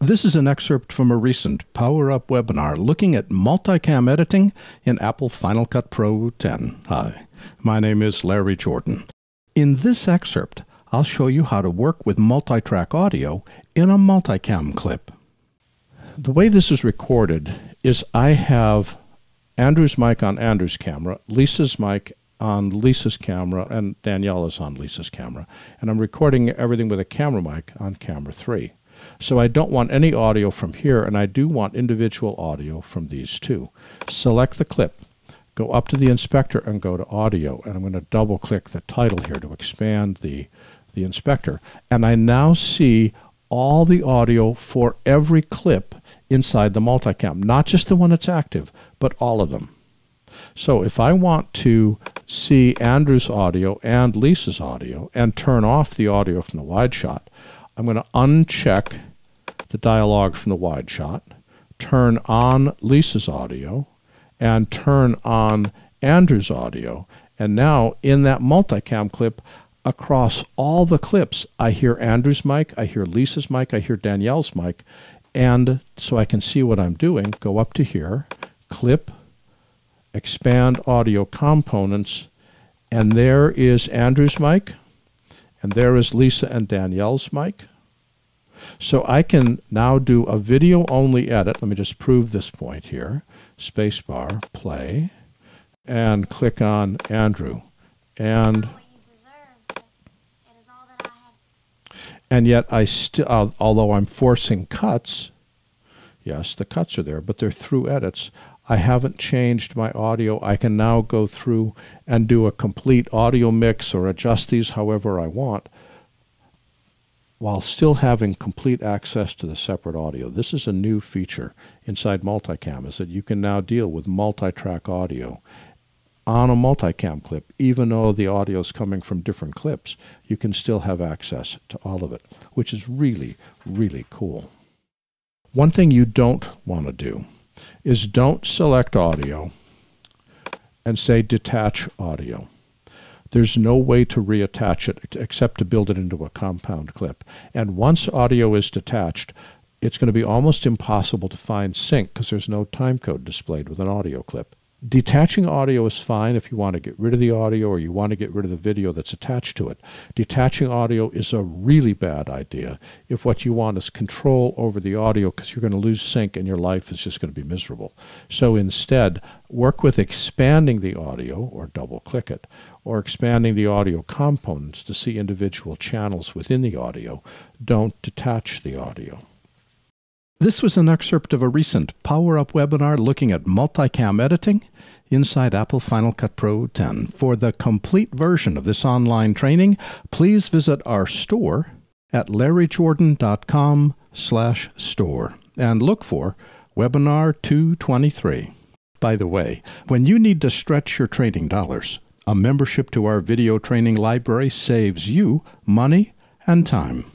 This is an excerpt from a recent PowerUp webinar looking at multicam editing in Apple Final Cut Pro 10. Hi, my name is Larry Jordan. In this excerpt, I'll show you how to work with multitrack audio in a multicam clip. The way this is recorded is I have Andrew's mic on Andrew's camera, Lisa's mic on Lisa's camera, and Danielle's on Lisa's camera. And I'm recording everything with a camera mic on camera 3. So I don't want any audio from here, and I do want individual audio from these two. Select the clip. Go up to the inspector and go to audio. And I'm going to double-click the title here to expand the inspector. And I now see all the audio for every clip inside the multicam, not just the one that's active, but all of them. So if I want to see Andrew's audio and Lisa's audio and turn off the audio from the wide shot, I'm going to uncheck the dialogue from the wide shot, turn on Lisa's audio, and turn on Andrew's audio. And now in that multicam clip, across all the clips, I hear Andrew's mic, I hear Lisa's mic, I hear Danielle's mic. And so I can see what I'm doing, go up to here, clip, expand audio components, and there is Andrew's mic, and there is Lisa and Danielle's mic. So I can now do a video-only edit. Let me just prove this point here. Spacebar, play, and click on Andrew. And yet I still, although I'm forcing cuts, yes, the cuts are there, but they're through edits. I haven't changed my audio. I can now go through and do a complete audio mix or adjust these however I want while still having complete access to the separate audio. This is a new feature inside multicam, is that you can now deal with multi-track audio on a multicam clip. Even though the audio is coming from different clips, you can still have access to all of it, which is really, really cool. One thing you don't want to do is don't select audio and say detach audio. There's no way to reattach it except to build it into a compound clip. And once audio is detached, it's going to be almost impossible to find sync because there's no time code displayed with an audio clip. Detaching audio is fine if you want to get rid of the audio or you want to get rid of the video that's attached to it. Detaching audio is a really bad idea if what you want is control over the audio, because you're going to lose sync and your life is just going to be miserable. So instead, work with expanding the audio, or double-click it, or expanding the audio components to see individual channels within the audio. Don't detach the audio. This was an excerpt of a recent PowerUp webinar looking at multicam editing inside Apple Final Cut Pro 10. For the complete version of this online training, please visit our store at LarryJordan.com/store and look for Webinar 223. By the way, when you need to stretch your training dollars, a membership to our video training library saves you money and time.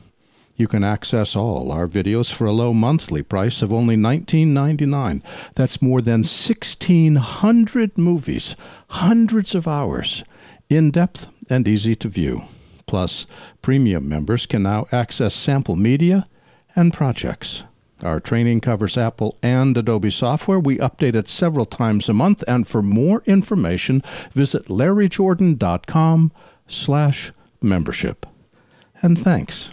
You can access all our videos for a low monthly price of only $19.99. That's more than 1,600 movies, hundreds of hours, in-depth and easy to view. Plus, premium members can now access sample media and projects. Our training covers Apple and Adobe software. We update it several times a month. And for more information, visit LarryJordan.com/membership. And thanks.